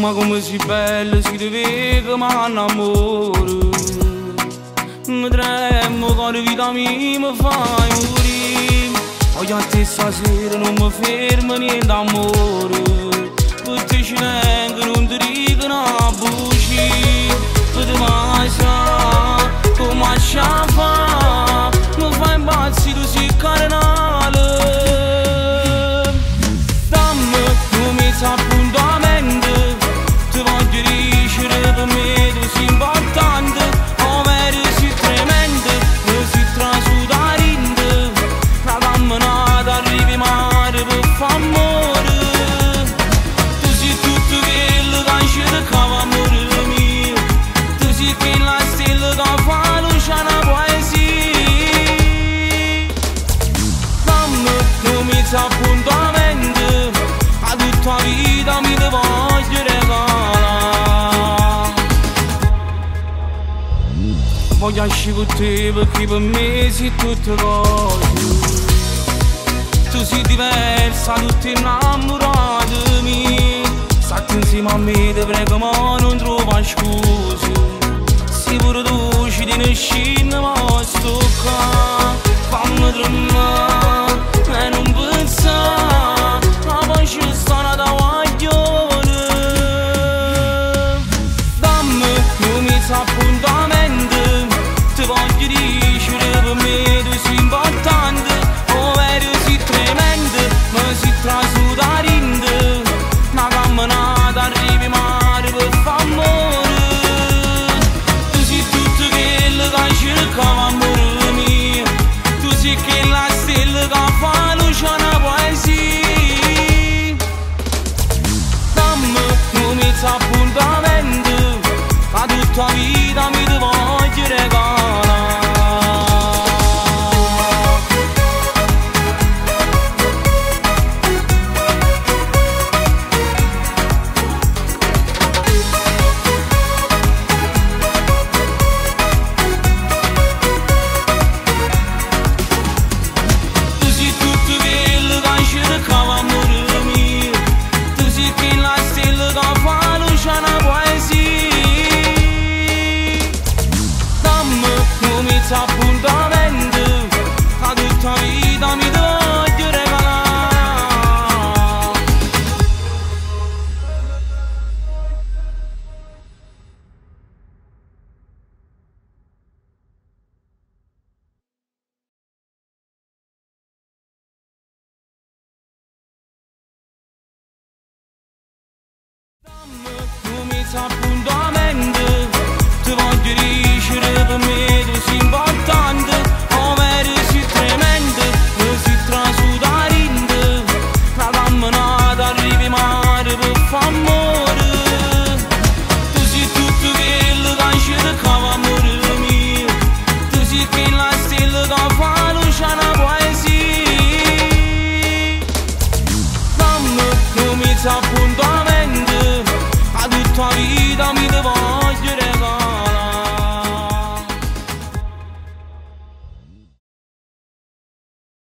Ma come si bella si divega ma n'amore Mi tremmo con vita mia mi fai morire Oggi a te stasera non mi fermo niente amore Tutti ci vengo non ti dico una bucci Tu ti mai sa come a sciaffa Mi fai impazzire si carnale Dammi tu mi sa Voglio uscire con te perché per me sei tutto cose Tu sei diversa, tutti innamorati miei Stai insieme a me, ti prego ma non trovo scuse Se pure tu ci tieni scena ma sto qua Fammi tremare e non pensare Ma poi ci stanno da guaglione Dammi, non mi sa appuntamento Voglio dicere per me tu sei importante Ovvero sei tremendo Ma sei trasudarinde Una camminata arrivi mare per famore Tu sei tutto quello che cercava amore mio Tu sei quella stella che fa luce una poesia Dammi non mi sa appuntamento A tutta vita mi ti voglio regalare Să